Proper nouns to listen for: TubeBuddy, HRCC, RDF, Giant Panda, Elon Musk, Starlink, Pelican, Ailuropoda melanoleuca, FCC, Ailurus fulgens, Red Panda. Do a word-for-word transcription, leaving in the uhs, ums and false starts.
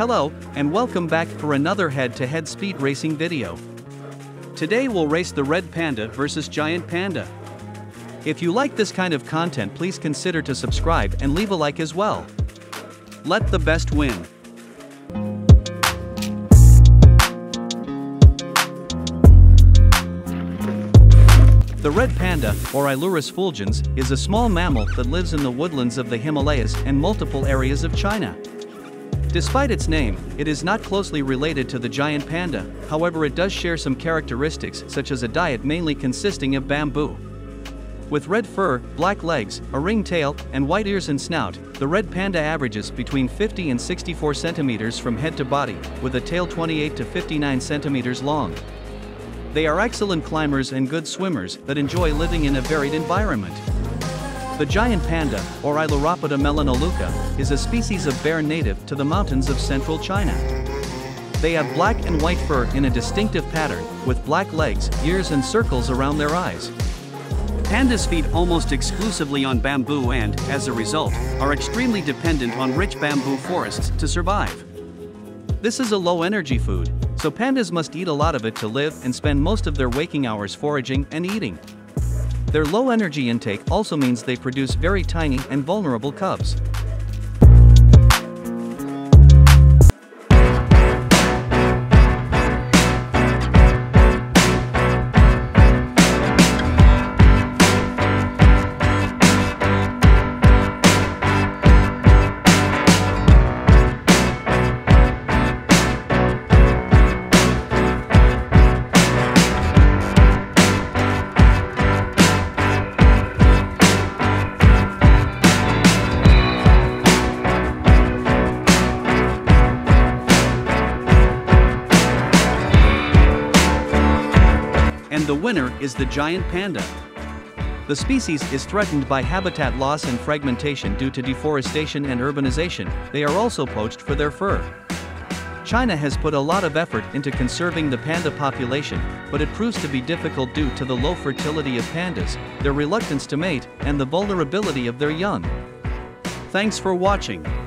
Hello, and welcome back for another head-to-head speed racing video. Today we'll race the red panda versus giant panda. If you like this kind of content, please consider to subscribe and leave a like as well. Let the best win. The red panda, or Ailurus fulgens, is a small mammal that lives in the woodlands of the Himalayas and multiple areas of China. Despite its name, it is not closely related to the giant panda, however it does share some characteristics such as a diet mainly consisting of bamboo. With red fur, black legs, a ring tail, and white ears and snout, the red panda averages between fifty and sixty-four centimeters from head to body, with a tail twenty-eight to fifty-nine centimeters long. They are excellent climbers and good swimmers that enjoy living in a varied environment. The giant panda, or Ailuropoda melanoleuca, is a species of bear native to the mountains of central China. They have black and white fur in a distinctive pattern, with black legs, ears and circles around their eyes. Pandas feed almost exclusively on bamboo and, as a result, are extremely dependent on rich bamboo forests to survive. This is a low-energy food, so pandas must eat a lot of it to live and spend most of their waking hours foraging and eating. Their low energy intake also means they produce very tiny and vulnerable cubs. And the winner is the giant panda. The species is threatened by habitat loss and fragmentation due to deforestation and urbanization. They are also poached for their fur. China has put a lot of effort into conserving the panda population, but it proves to be difficult due to the low fertility of pandas, their reluctance to mate, and the vulnerability of their young. Thanks for watching.